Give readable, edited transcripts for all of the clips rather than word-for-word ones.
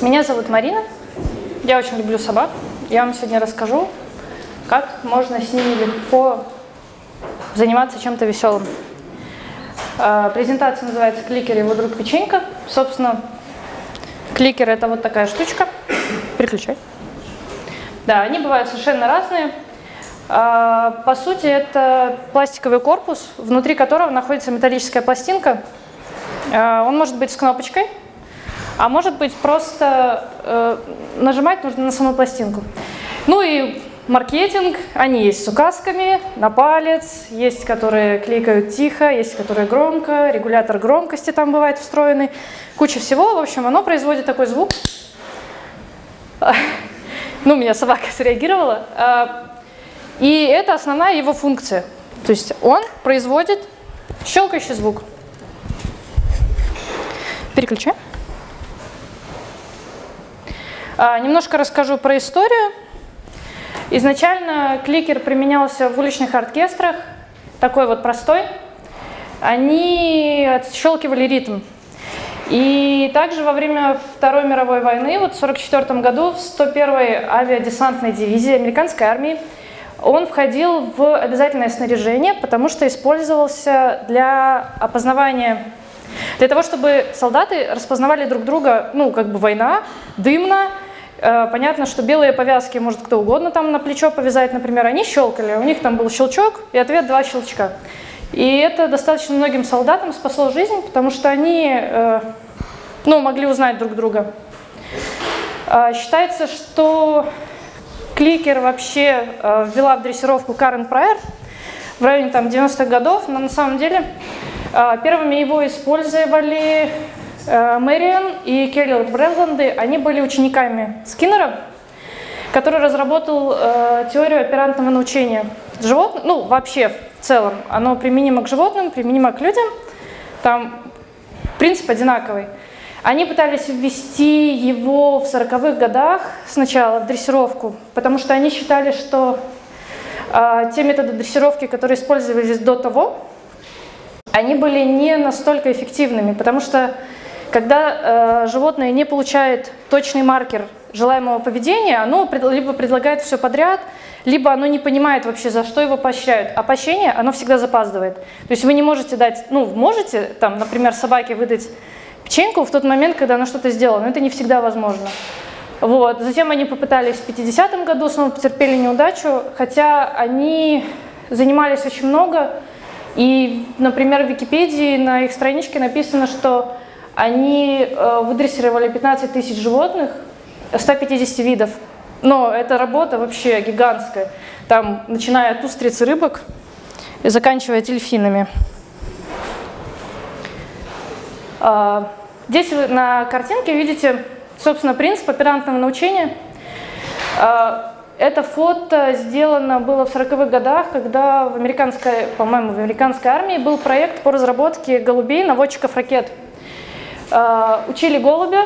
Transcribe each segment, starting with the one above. Меня зовут Марина, я очень люблю собак. Я вам сегодня расскажу, как можно с ними легко заниматься чем-то веселым. Презентация называется «Кликер и его друг печенька». Собственно, кликер — это вот такая штучка. Переключай. Да, они бывают совершенно разные. По сути, это пластиковый корпус, внутри которого находится металлическая пластинка. Он может быть с кнопочкой, а может быть просто нажимать нужно на саму пластинку. Ну и маркетинг, они есть с указками на палец, есть которые кликают тихо, есть которые громко, регулятор громкости там бывает встроенный, куча всего. В общем, оно производит такой звук. Ну, у меня собака среагировала. И это основная его функция. То есть он производит щелкающий звук. Переключаем. Немножко расскажу про историю. Изначально кликер применялся в уличных оркестрах, такой вот простой. Они отщелкивали ритм. И также во время Второй мировой войны, вот в 1944 году, в 101-й авиадесантной дивизии американской армии он входил в обязательное снаряжение, потому что использовался для опознавания, для того, чтобы солдаты распознавали друг друга, ну, как бы война, дымно, понятно, что белые повязки может кто угодно там на плечо повязать, например, они щелкали, у них там был щелчок и ответ — два щелчка. И это достаточно многим солдатам спасло жизнь, потому что они, ну, могли узнать друг друга. Считается, что кликер вообще ввела в дрессировку Карен Прайер в районе 90-х годов, но на самом деле первыми его использовали Мэриэн и Карен Брэндланды. Они были учениками Скиннера, который разработал теорию оперантного научения. Животных, ну вообще в целом, оно применимо к животным, применимо к людям, там принцип одинаковый. Они пытались ввести его в 40-х годах сначала в дрессировку, потому что они считали, что те методы дрессировки, которые использовались до того, они были не настолько эффективными, потому что когда животное не получает точный маркер желаемого поведения, оно либо предлагает все подряд, либо оно не понимает вообще, за что его поощряют. А поощрение, оно всегда запаздывает. То есть вы не можете дать, ну, можете, там, например, собаке выдать печеньку в тот момент, когда она что-то сделала, но это не всегда возможно. Вот. Затем они попытались в 50-м году, снова потерпели неудачу, хотя они занимались очень много. И, например, в Википедии на их страничке написано, что они выдрессировали 15 тысяч животных, 150 видов. Но эта работа вообще гигантская. Там, начиная от устриц и рыбок, и заканчивая дельфинами. Здесь вы на картинке видите, собственно, принцип оперантного научения. Это фото сделано было в 40-х годах, когда в американской, по-моему, в американской армии был проект по разработке голубей, наводчиков ракет. Учили голубя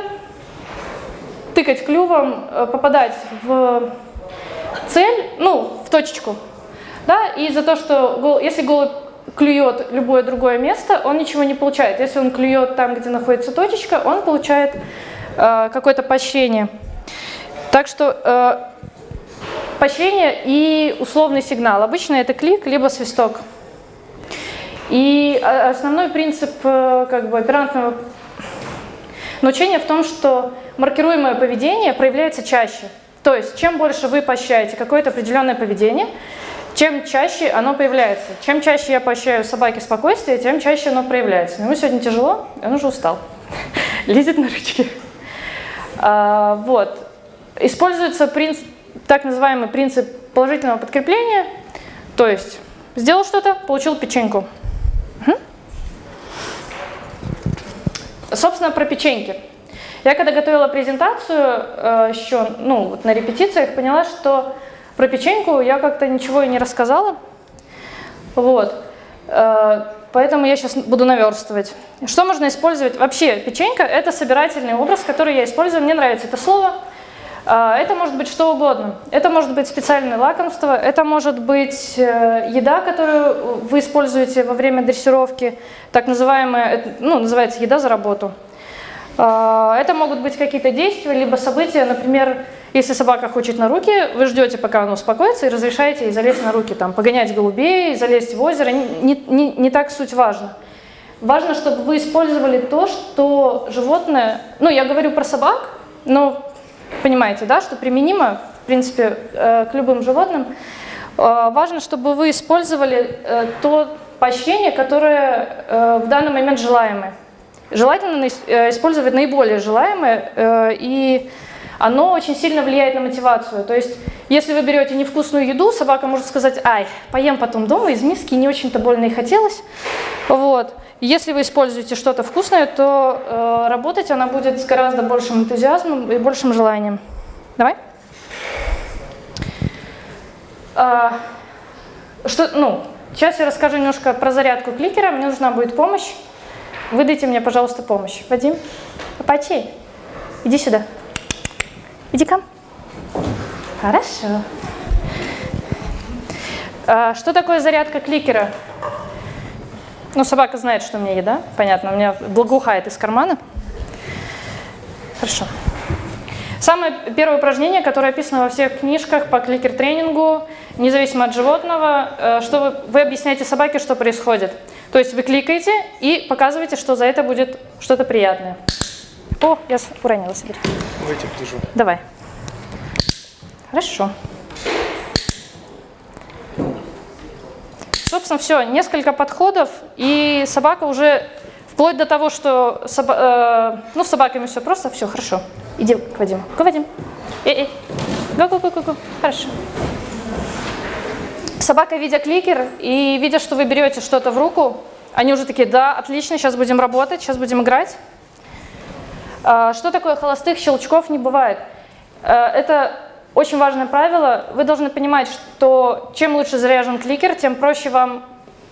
тыкать клювом, попадать в цель, ну, в точечку. Да? И за то, что если голубь клюет любое другое место, он ничего не получает. Если он клюет там, где находится точечка, он получает какое-то поощрение. Так что поощрение и условный сигнал. Обычно это клик, либо свисток. И основной принцип как бы оперантного научения в том, что маркируемое поведение проявляется чаще. То есть, чем больше вы поощряете какое-то определенное поведение, чем чаще оно появляется. Чем чаще я поощряю собаке спокойствие, тем чаще оно проявляется. Но ему сегодня тяжело, он уже устал. Лезет на рычки. Вот. Используется принцип, так называемый принцип положительного подкрепления. То есть, сделал что-то, получил печеньку. Угу. Собственно, про печеньки. Я когда готовила презентацию еще, ну, вот на репетициях, поняла, что про печеньку я как-то ничего и не рассказала, вот, поэтому я сейчас буду наверстывать. Что можно использовать? Вообще, печенька — это собирательный образ, который я использую, мне нравится это слово. Это может быть что угодно. Это может быть специальное лакомство, это может быть еда, которую вы используете во время дрессировки, так называемая, ну, называется еда за работу. Это могут быть какие-то действия, либо события, например, если собака хочет на руки, вы ждете, пока она успокоится, и разрешаете ей залезть на руки, там, погонять голубей, залезть в озеро, не так суть важно. Важно, чтобы вы использовали то, что животное, ну, я говорю про собак, но понимаете, да, что применимо, в принципе, к любым животным. Важно, чтобы вы использовали то поощрение, которое в данный момент желаемое. Желательно использовать наиболее желаемое, и оно очень сильно влияет на мотивацию. То есть, если вы берете невкусную еду, собака может сказать: «Ай, поем потом дома из миски, не очень-то больно и хотелось». Вот. Если вы используете что-то вкусное, то работать она будет с гораздо большим энтузиазмом и большим желанием. Давай. Сейчас я расскажу немножко про зарядку кликера. Мне нужна будет помощь. Выдайте мне, пожалуйста, помощь. Вадим, Апачи, иди сюда. Иди ко мне. Хорошо. Что такое зарядка кликера? Ну, собака знает, что у меня еда. Понятно, у меня благоухает из кармана. Хорошо. Самое первое упражнение, которое описано во всех книжках по кликер-тренингу, независимо от животного, что вы объясняете собаке, что происходит. То есть вы кликаете и показываете, что за это будет что-то приятное. О, я уронила себе. Давайте прижу. Давай. Хорошо. Собственно, все, несколько подходов, и собака уже, вплоть до того, что с собаками все просто, все хорошо. Иди к Вадиму. Го, Вадим. Го. Хорошо. Собака, видя кликер и видя, что вы берете что-то в руку, они уже такие: да, отлично, сейчас будем работать, сейчас будем играть. Что такое холостых щелчков не бывает? Это очень важное правило. Вы должны понимать, что чем лучше заряжен кликер, тем проще вам,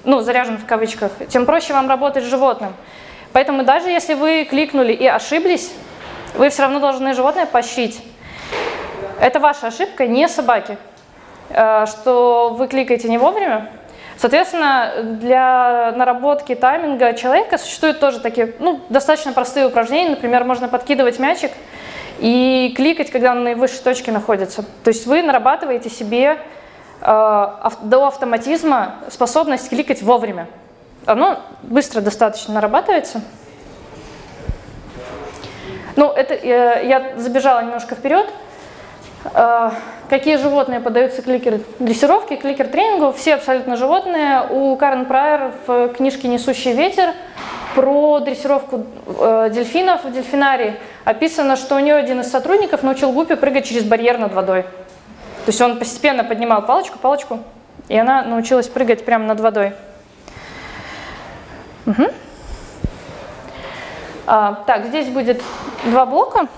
ну, заряжен в кавычках, тем проще вам работать с животным. Поэтому даже если вы кликнули и ошиблись, вы все равно должны животное поощрить. Это ваша ошибка, не собаки, что вы кликаете не вовремя. Соответственно, для наработки тайминга человека существуют тоже такие, ну, достаточно простые упражнения. Например, можно подкидывать мячик и кликать, когда он на наивысшей точке находится. То есть вы нарабатываете себе до автоматизма способность кликать вовремя. Оно быстро достаточно нарабатывается. Ну, это я забежала немножко вперед. Какие животные поддаются кликер-дрессировке, кликер-тренингу? Все абсолютно животные. У Карен Прайер в книжке «Несущий ветер» про дрессировку дельфинов в дельфинарии описано, что у нее один из сотрудников научил гуппи прыгать через барьер над водой. То есть он постепенно поднимал палочку, и она научилась прыгать прямо над водой. Угу. Так, здесь будет два блока.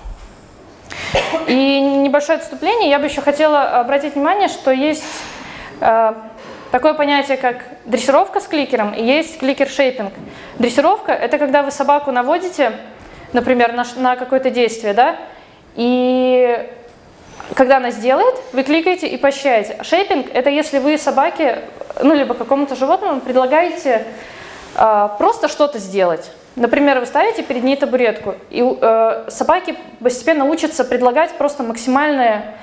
И небольшое отступление, я бы еще хотела обратить внимание, что есть такое понятие, как дрессировка с кликером, и есть кликер-шейпинг. Дрессировка – это когда вы собаку наводите, например, на какое-то действие, да, и когда она сделает, вы кликаете и поощряете. Шейпинг – это если вы собаке, ну, либо какому-то животному предлагаете просто что-то сделать. Например, вы ставите перед ней табуретку, и собаки постепенно учатся предлагать просто максимальное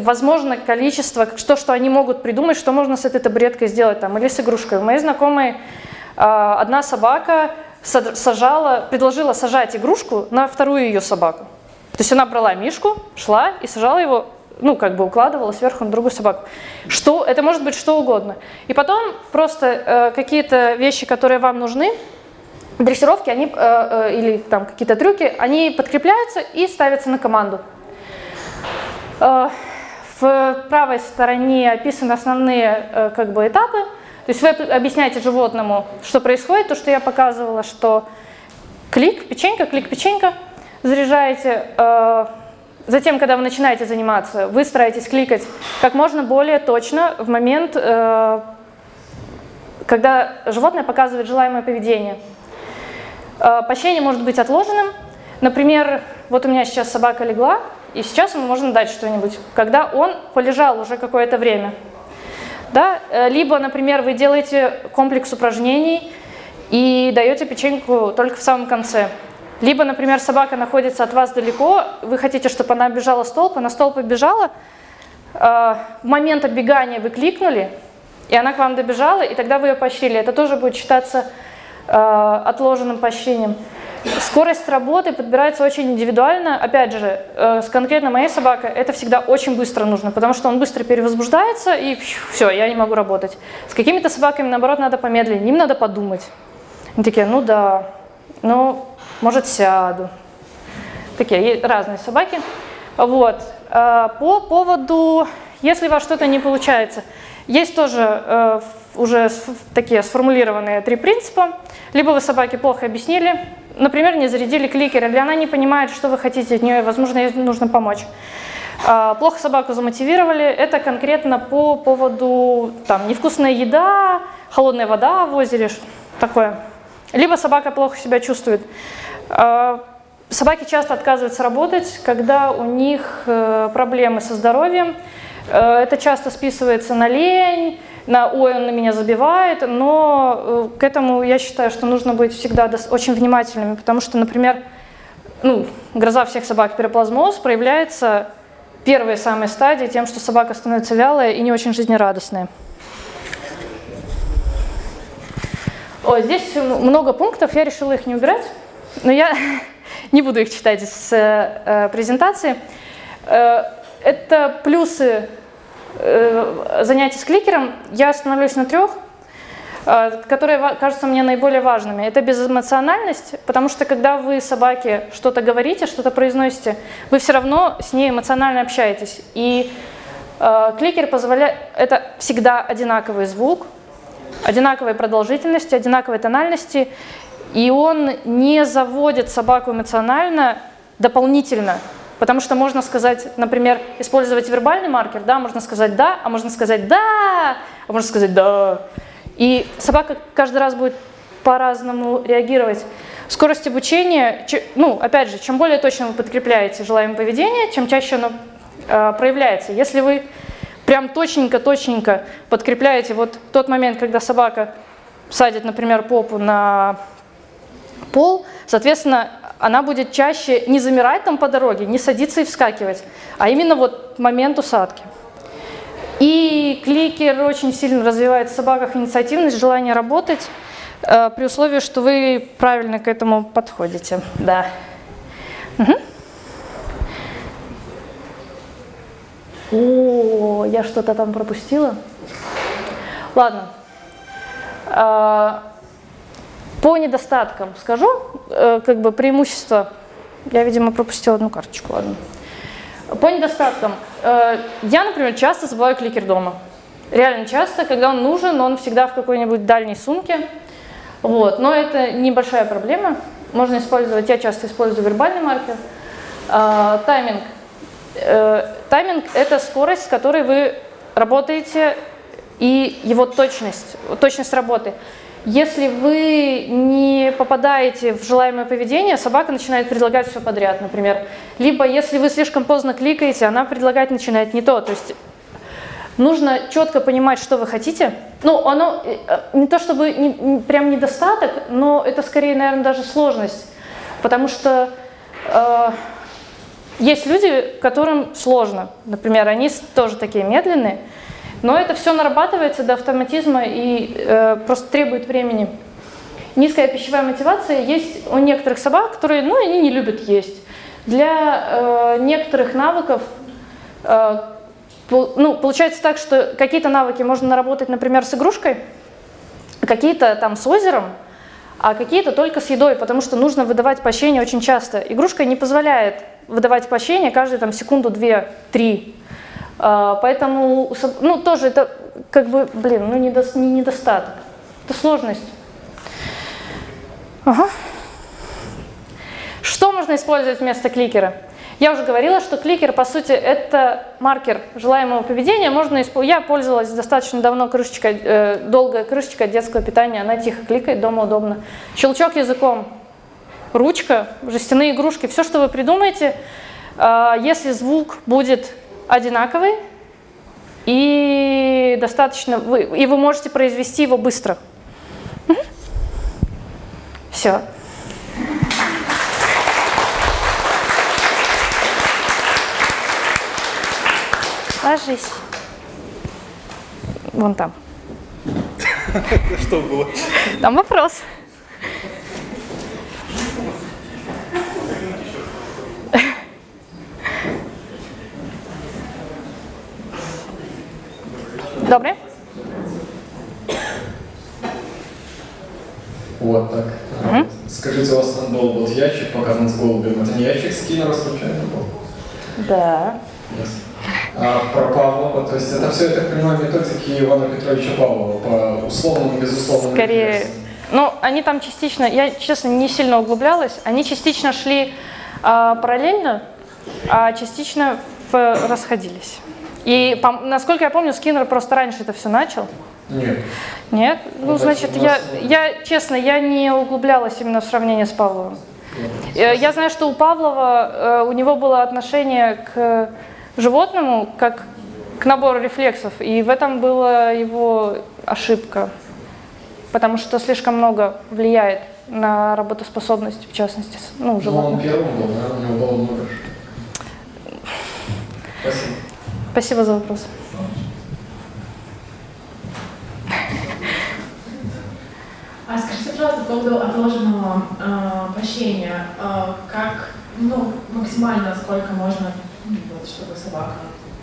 возможное количество, что они могут придумать, что можно с этой табуреткой сделать там, или с игрушкой. У моей знакомой одна собака предложила сажать игрушку на вторую ее собаку. То есть она брала мишку, шла и сажала его, ну, как бы укладывала сверху на другую собаку. Что, это может быть что угодно. И потом просто какие-то вещи, которые вам нужны, дрессировки, они, или там какие-то трюки, они подкрепляются и ставятся на команду. В правой стороне описаны основные как бы этапы. То есть вы объясняете животному, что происходит, то, что я показывала, что клик-печенька, заряжаете. Затем, когда вы начинаете заниматься, вы стараетесь кликать как можно более точно в момент, когда животное показывает желаемое поведение. Поощрение может быть отложенным. Например, вот у меня сейчас собака легла, и сейчас ему можно дать что-нибудь, когда он полежал уже какое-то время. Да? Либо, например, вы делаете комплекс упражнений и даете печеньку только в самом конце. Либо, например, собака находится от вас далеко, вы хотите, чтобы она оббежала столб, она столб оббежала, в момент оббегания вы кликнули, и она к вам добежала, и тогда вы ее поощрили. Это тоже будет считаться отложенным поощрением. Скорость работы подбирается очень индивидуально. Опять же, конкретно моей собакой это всегда очень быстро нужно, потому что он быстро перевозбуждается, и все, я не могу работать. С какими-то собаками, наоборот, надо помедленнее, им надо подумать. Они такие, ну да, ну, может, сяду. Такие разные собаки. Вот. По поводу, если у вас что-то не получается, есть тоже уже такие сформулированные 3 принципа. Либо вы собаке плохо объяснили, например, не зарядили кликер, или она не понимает, что вы хотите от нее, и, возможно, ей нужно помочь. Плохо собаку замотивировали, это конкретно по поводу там, невкусная еда, холодная вода в озере, такое. Либо собака плохо себя чувствует. Собаки часто отказываются работать, когда у них проблемы со здоровьем. Это часто списывается на лень, на «ой, он на меня забивает», но к этому я считаю, что нужно быть всегда очень внимательными, потому что, например, ну, гроза всех собак пироплазмоз проявляется в первой самой стадии тем, что собака становится вялая и не очень жизнерадостная. О, здесь много пунктов, я решила их не убирать, но я не буду их читать из презентации. Это плюсы занятий с кликером. Я остановлюсь на 3, которые кажутся мне наиболее важными. Это безэмоциональность, потому что когда вы собаке что-то говорите, что-то произносите, вы все равно с ней эмоционально общаетесь. И кликер позволяет... Это всегда одинаковый звук, одинаковой продолжительности, одинаковой тональности, и он не заводит собаку эмоционально дополнительно. Потому что можно сказать, например, использовать вербальный маркер, да, можно сказать «да», а можно сказать «да», а можно сказать «да». И собака каждый раз будет по-разному реагировать. Скорость обучения, ну, опять же, чем более точно вы подкрепляете желаемое поведение, чем чаще оно проявляется. Если вы прям точненько-точненько подкрепляете вот тот момент, когда собака садит, например, попу на пол, соответственно, она будет чаще не замирать там по дороге, не садиться и вскакивать, а именно вот момент усадки. И кликер очень сильно развивает в собаках инициативность, желание работать, при условии, что вы правильно к этому подходите. Да. Угу. О, я что-то там пропустила. Ладно. По недостаткам скажу, как бы преимущество, я, видимо, пропустила одну карточку, ладно. По недостаткам, я, например, часто забываю кликер дома, реально часто, когда он нужен, он всегда в какой-нибудь дальней сумке, вот, но это небольшая проблема, можно использовать, я часто использую вербальный маркер. Тайминг, тайминг – это скорость, с которой вы работаете, и его точность, точность работы. Если вы не попадаете в желаемое поведение, собака начинает предлагать все подряд, например. Либо если вы слишком поздно кликаете, она предлагать начинает не то. То есть нужно четко понимать, что вы хотите. Ну, оно не то чтобы прям недостаток, но это скорее, наверное, даже сложность. Потому что есть люди, которым сложно. Например, они тоже такие медленные. Но это все нарабатывается до автоматизма и просто требует времени. Низкая пищевая мотивация есть у некоторых собак, которые, ну, они не любят есть. Для некоторых навыков получается так, что какие-то навыки можно наработать, например, с игрушкой, какие-то там с озером, а какие-то только с едой, потому что нужно выдавать поощрение очень часто. Игрушка не позволяет выдавать поощрение каждые там секунду, 2-3. Поэтому, ну, тоже это как бы, блин, ну, не недостаток, это сложность. Ага. Что можно использовать вместо кликера? Я уже говорила, что кликер, по сути, это маркер желаемого поведения. Можно я пользовалась достаточно давно крышечкой, долгая крышечка детского питания, она тихо кликает, дома удобно. Щелчок языком, ручка, жестяные игрушки, все, что вы придумаете, если звук будет... одинаковый, и достаточно вы можете произвести его быстро. Все. Ложись. Вон там. Что было? Там вопрос. Добре? Вот так. Скажите, у вас там был вот ящик, пока нас голубим. Это не ящик Скиннера случайно был? Да. Yes. А про Павлова, то есть это все, я так понимаю, методики Ивана Петровича Павлова по условному и безусловному. Скорее, ну, они там частично, я, честно, не сильно углублялась, они частично шли параллельно, а частично расходились. И, насколько я помню, Скиннер просто раньше это все начал. Нет. Нет? Ну, ну значит, я, честно, я не углублялась именно в сравнение с Павловым. Я знаю, что у Павлова, у него было отношение к животному, как к набору рефлексов, и в этом была его ошибка, потому что слишком много влияет на работоспособность, в частности, ну, животных. Он первым был, да? У него было много. Спасибо. Спасибо за вопрос. А скажите, пожалуйста, по поводу отложенного прощения, как, ну, максимально сколько можно, вот, чтобы собака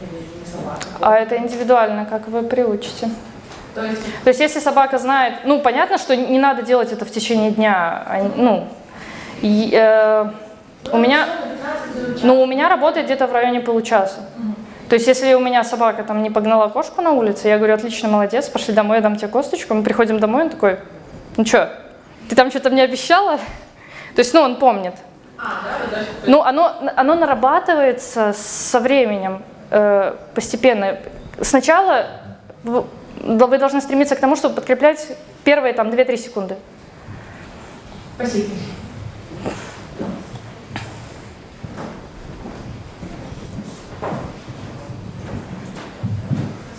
или не собака? А это индивидуально, как вы приучите. То есть если собака знает, ну, понятно, что не надо делать это в течение дня, ну, и, у меня работает где-то в районе получаса. То есть, если у меня собака там не погнала кошку на улице, я говорю, отлично, молодец, пошли домой, я дам тебе косточку. Мы приходим домой, он такой, ну что, ты там что-то мне обещала? То есть, ну, он помнит. Ну, оно нарабатывается со временем постепенно. Сначала вы должны стремиться к тому, чтобы подкреплять первые там 2-3 секунды. Спасибо.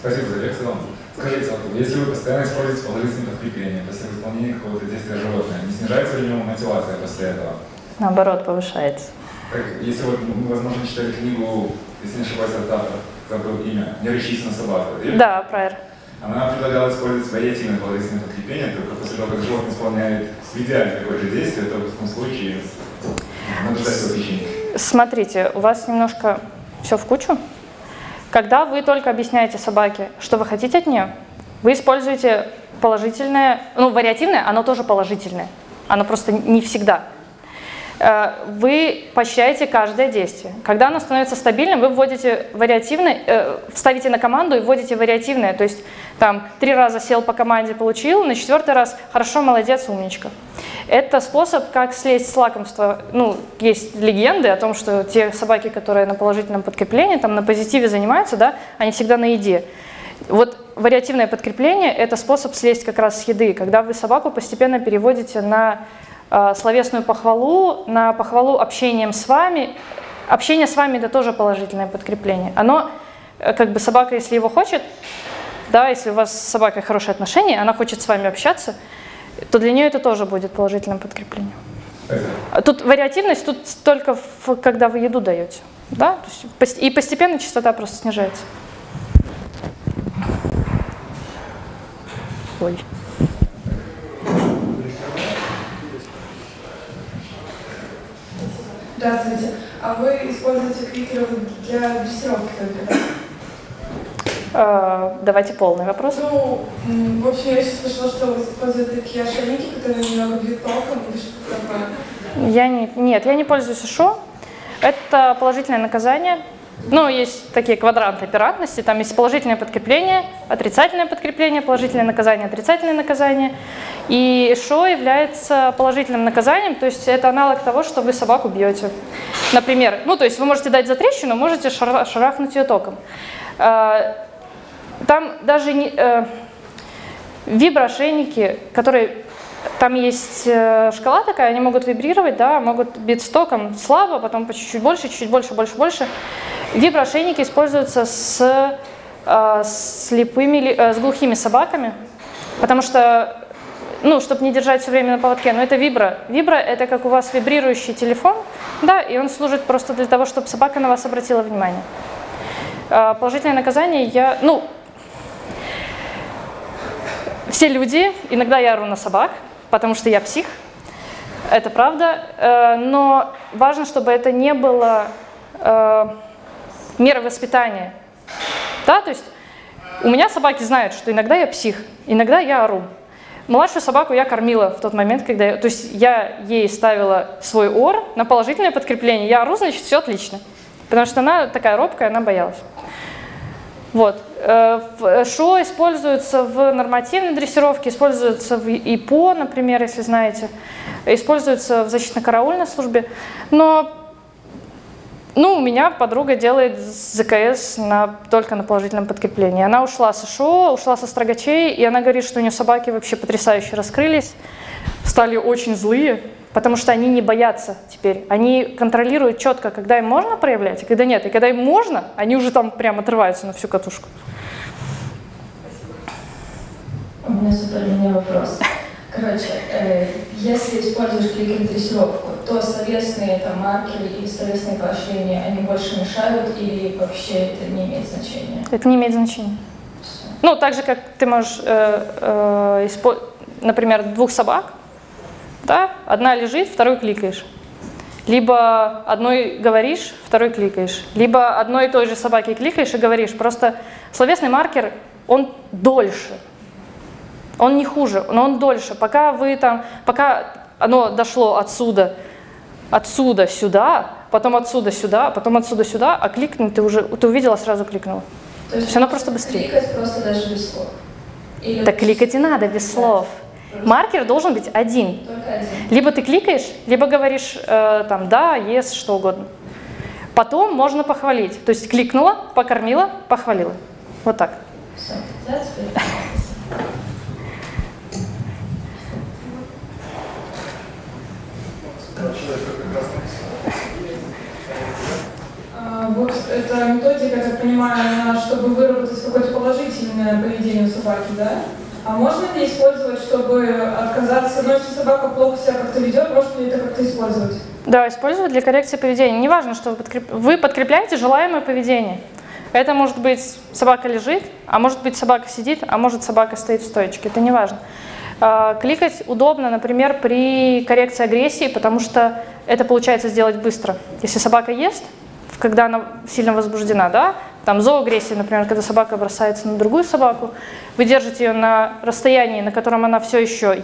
Спасибо за лекцию. Скажите, если вы постоянно используете положительные подкрепления после выполнения какого-то действия животного, не снижается ли у него мотивация после этого? Наоборот, повышается. Так, если вы, возможно, читали книгу, если не ошибаюсь, от автора, забыл имя, «Не рычите на собаку», или? Да, Прайер. Она предлагала использовать вариативные положительные подкрепления, только после того, как животное исполняет идеально такое же действие, то в этом случае надо ждать его причины. Смотрите, у вас немножко все в кучу. Когда вы только объясняете собаке, что вы хотите от нее, вы используете положительное, ну, вариативное, оно тоже положительное, оно просто не всегда. Вы поощряете каждое действие. Когда оно становится стабильным, вы вводите вариативное, ставите на команду и вводите вариативное, то есть там 3 раза сел по команде, получил, на 4-й раз хорошо, молодец, умничка. Это способ, как слезть с лакомства. Ну, есть легенды о том, что те собаки, которые на положительном подкреплении, там на позитиве занимаются, да, они всегда на еде. Вот вариативное подкрепление – это способ слезть как раз с еды, когда вы собаку постепенно переводите на словесную похвалу, на похвалу общением с вами. Общение с вами – это тоже положительное подкрепление. Оно, как бы собака, если его хочет, да, если у вас с собакой хорошие отношения, она хочет с вами общаться, то для нее это тоже будет положительным подкреплением. Тут вариативность, тут только когда вы еду даете, да? И постепенно частота просто снижается. Ой. Здравствуйте. А вы используете крикеров для дрессировки только, да? Давайте полный вопрос. Ну, в общем, я сейчас слышала, что вы используете такие ошейники, которые немного бьют толком или что-то такое. Нет, я не пользуюсь ШО. Это положительное наказание. Ну, есть такие квадранты пиратности, там есть положительное подкрепление, положительное наказание, отрицательное наказание. И ШО является положительным наказанием, то есть это аналог того, что вы собаку бьете. Например, ну, то есть вы можете дать за трещину, можете шарахнуть ее током. Там даже виброошейники, которые, там есть шкала такая, они могут вибрировать, да, могут бить током слабо, потом по чуть-чуть больше, больше. Виброошейники используются с глухими собаками, потому что, ну, чтобы не держать все время на поводке, но это вибро. Вибро – это как у вас вибрирующий телефон, да, и он служит просто для того, чтобы собака на вас обратила внимание. Положительное наказание я... Ну, все люди, иногда я ору на собак, потому что я псих, это правда, но важно, чтобы это не было меры воспитания. Да, то есть у меня собаки знают, что иногда я псих, иногда я ору. Младшую собаку я кормила в тот момент, когда я... То есть я ей ставила свой ор на положительное подкрепление. Я ору, значит, все отлично. Потому что она такая робкая, она боялась. Вот. Шо используется в нормативной дрессировке, используется в ИПО, например, если знаете. Используется в защитно-караульной службе. Но у меня подруга делает ЗКС только на положительном подкреплении. Она ушла с ШО, ушла со строгачей, и она говорит, что у нее собаки вообще потрясающе раскрылись, стали очень злые, потому что они не боятся теперь. Они контролируют четко, когда им можно проявлять, а когда нет. И когда им можно, они уже там прям отрываются на всю катушку. Спасибо. У меня супер длинный вопрос. Короче, если используешь кликер-дрессировку, то словесные там, маркеры и словесные поощрения, они больше мешают или вообще это не имеет значения? Это не имеет значения. Все. Ну, так же, как ты можешь, например, двух собак, да? Одна лежит, вторую кликаешь. Либо одной говоришь, второй кликаешь. Либо одной и той же собаке кликаешь и говоришь. Просто словесный маркер, он дольше. Он не хуже, но он дольше. Пока вы там, пока оно дошло отсюда сюда, потом отсюда сюда, потом отсюда сюда, а кликнуть ты уже, ты увидела, сразу кликнула. То есть оно просто быстрее. Кликать просто даже без слов. Или так кликать и надо без слов. Маркер должен быть один. Только один. Либо ты кликаешь, либо говоришь там да, yes, что угодно. Потом можно похвалить. То есть кликнула, покормила, похвалила. Вот так. Все. Вот эта методика, как я понимаю, чтобы выработать какое-то положительное поведение у собаки, да? А можно ли использовать, чтобы отказаться? Но если собака плохо себя как-то ведет, можно ли это как-то использовать? Да, использовать для коррекции поведения. Неважно, что вы подкрепляете желаемое поведение. Это может быть собака лежит, а может быть собака сидит, а может собака стоит в стоечке. Это неважно. Кликать удобно, например, при коррекции агрессии, потому что это получается сделать быстро. Если собака ест, когда она сильно возбуждена, да, там зооагрессия, например, когда собака бросается на другую собаку, вы держите ее на расстоянии, на котором она все еще,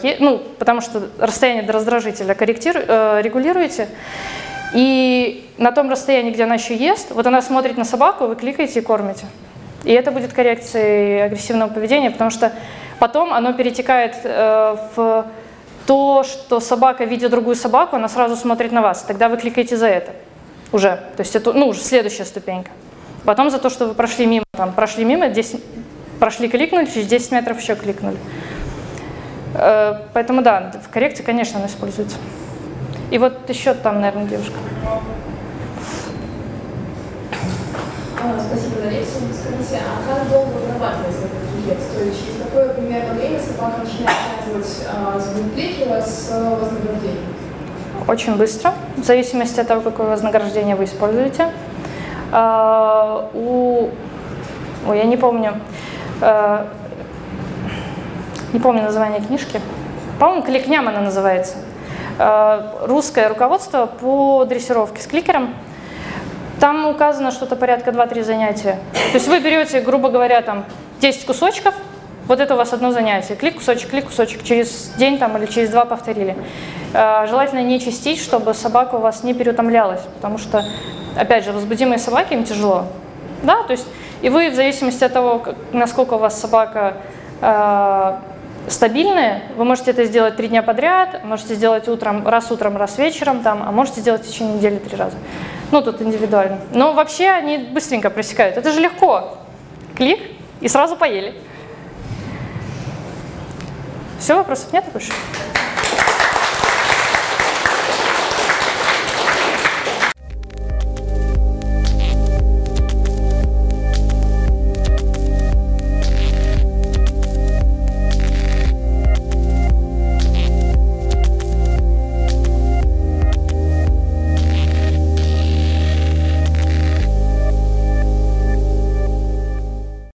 потому что расстояние до раздражителя регулируете, и на том расстоянии, где она еще ест, вот она смотрит на собаку, вы кликаете и кормите. И это будет коррекцией агрессивного поведения, потому что потом оно перетекает в то, что собака, видя другую собаку, она сразу смотрит на вас. Тогда вы кликаете за это уже. То есть это уже следующая ступенька. Потом за то, что вы прошли мимо, кликнули, через 10 метров еще кликнули. Поэтому да, в коррекции, конечно, она используется. И вот еще там, наверное, девушка. Спасибо за лекцию. Скажите, а как долго вырабатывается этот кликет? То есть через какое примерно время собака начинает связывать звук кликера с вознаграждением? Очень быстро, в зависимости от того, какое вознаграждение вы используете. Я не помню название книжки. По-моему, «Кликням» она называется. Русское руководство по дрессировке с кликером. Там указано что-то порядка 2-3 занятия. То есть вы берете, грубо говоря, там 10 кусочков, вот это у вас одно занятие. Клик, кусочек, через день там, или через 2 повторили. Желательно не чистить, чтобы собака у вас не переутомлялась, потому что, опять же, возбудимые собаки, им тяжело. Да? То есть, и вы в зависимости от того, насколько у вас собака стабильная, вы можете это сделать 3 дня подряд, можете сделать утром, раз вечером, там, а можете сделать в течение недели 3 раза. Ну, тут индивидуально. Но вообще они быстренько пресекают. Это же легко. Клик и сразу поели. Все, вопросов нет больше?